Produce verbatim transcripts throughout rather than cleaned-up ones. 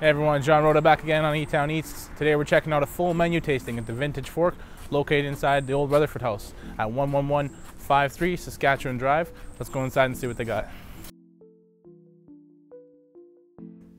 Hey everyone, John Rota back again on E-Town Eats. Today we're checking out a full menu tasting at the Vintage Fork, located inside the Old Rutherford House at one one one five three Saskatchewan Drive. Let's go inside and see what they got.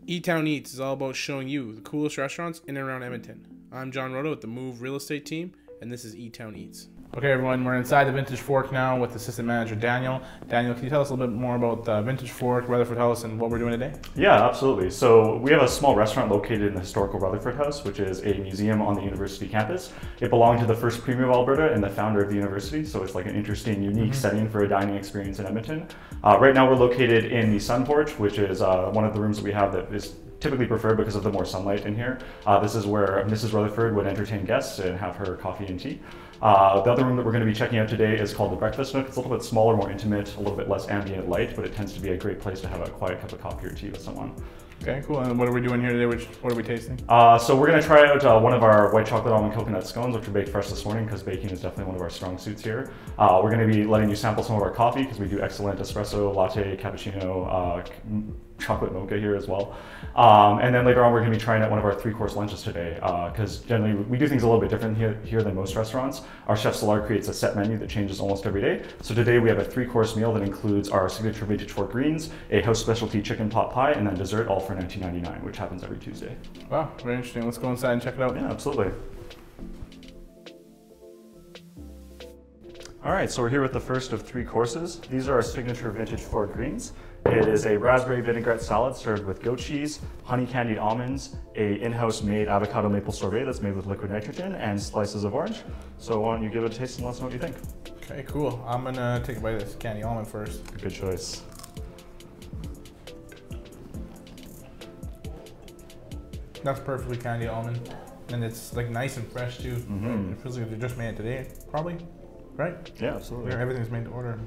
E-Town Eats is all about showing you the coolest restaurants in and around Edmonton. I'm John Rota with the Muve Real Estate team, and this is E-Town Eats. Okay everyone, we're inside the Vintage Fork now with Assistant Manager Daniel. Daniel, can you tell us a little bit more about the Vintage Fork, Rutherford House, and what we're doing today? Yeah, absolutely. So we have a small restaurant located in the historical Rutherford House, which is a museum on the University Campus. It belonged to the first Premier of Alberta and the founder of the University, so it's like an interesting, unique mm-hmm. setting for a dining experience in Edmonton. Uh, right now we're located in the Sun Porch, which is uh, one of the rooms that we have that is typically preferred because of the more sunlight in here. Uh, this is where Missus Rutherford would entertain guests and have her coffee and tea. Uh, the other room that we're going to be checking out today is called the Breakfast Nook. It's a little bit smaller, more intimate, a little bit less ambient light, but it tends to be a great place to have a quiet cup of coffee or tea with someone. Okay, cool. And what are we doing here today? Which, what are we tasting? Uh, so we're going to try out uh, one of our white chocolate almond coconut scones, which were baked fresh this morning because baking is definitely one of our strong suits here. Uh, we're going to be letting you sample some of our coffee because we do excellent espresso, latte, cappuccino, uh, chocolate mocha here as well. Um, and then later on, we're going to be trying out one of our three-course lunches today because uh, generally we do things a little bit different here, here than most restaurants. Our Chef Salard creates a set menu that changes almost every day. So today we have a three-course meal that includes our signature Vintage Fork greens, a house specialty chicken pot pie, and then dessert, all for nineteen ninety-nine, which happens every Tuesday. Wow, very interesting. Let's go inside and check it out. Yeah, absolutely. All right, so we're here with the first of three courses. These are our signature Vintage Fork greens. It is a raspberry vinaigrette salad served with goat cheese, honey candied almonds, a in-house made avocado maple sorbet that's made with liquid nitrogen, and slices of orange. So why don't you give it a taste and let us know what you think. Okay, cool. I'm gonna take a bite of this candy almond first. Good choice. That's perfectly candied almond. And it's like nice and fresh too. Mm-hmm. It feels like they just made it today, probably, right? Yeah, absolutely. Everything's made to order.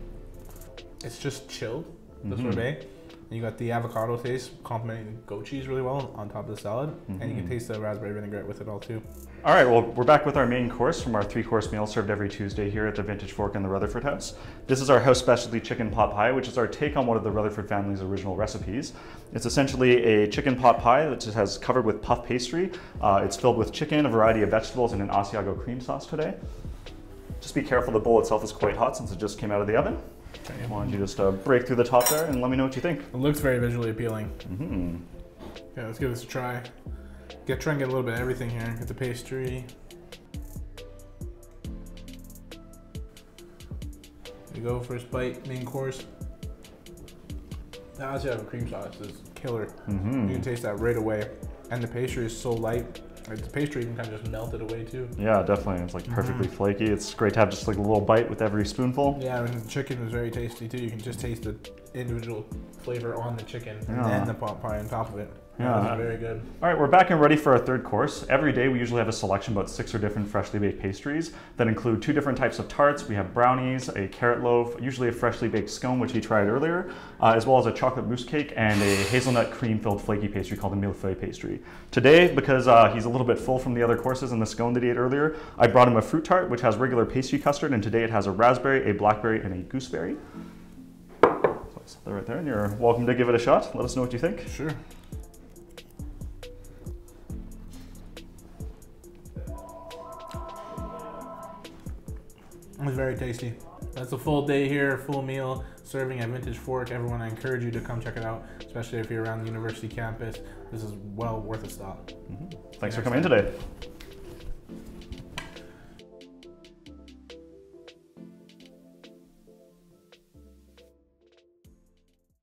It's just chilled. The mm-hmm. sorbet, and you got the avocado taste complementing goat cheese really well on top of the salad, mm-hmm. and you can taste the raspberry vinaigrette with it all too. All right, well, we're back with our main course from our three-course meal served every Tuesday here at the Vintage Fork in the Rutherford House. This is our house specialty chicken pot pie, which is our take on one of the Rutherford family's original recipes. It's essentially a chicken pot pie that just has covered with puff pastry. Uh, it's filled with chicken, a variety of vegetables, and an Asiago cream sauce today. Just be careful, the bowl itself is quite hot since it just came out of the oven. Okay, why don't you just uh, break through the top there and let me know what you think. It looks very visually appealing. Mm-hmm. Yeah, let's give this a try. Get, try and get a little bit of everything here. Get the pastry. There you go, first bite, main course. The Asiago cream sauce is killer. Mm-hmm. You can taste that right away. And the pastry is so light. Like the pastry even kind of just melted away too. Yeah, definitely. It's like perfectly mm-hmm. flaky. It's great to have just like a little bite with every spoonful. Yeah, and the chicken was very tasty too. You can just taste the individual flavor on the chicken yeah. and then the pot pie on top of it. Yeah, that was very good. All right, we're back and ready for our third course. Every day we usually have a selection about six or different freshly baked pastries that include two different types of tarts. We have brownies, a carrot loaf, usually a freshly baked scone, which we tried earlier, uh, as well as a chocolate mousse cake and a hazelnut cream-filled flaky pastry called the Millefeuille pastry. Today, because uh, he's a little bit full from the other courses and the scone that he ate earlier, I brought him a fruit tart, which has regular pastry custard, and today it has a raspberry, a blackberry, and a gooseberry. So they're right there, and you're welcome to give it a shot. Let us know what you think. Sure. It was very tasty. That's a full day here, full meal, serving at Vintage Fork. Everyone, I encourage you to come check it out, especially if you're around the university campus. This is well worth a stop. Mm-hmm. Thanks for coming in today.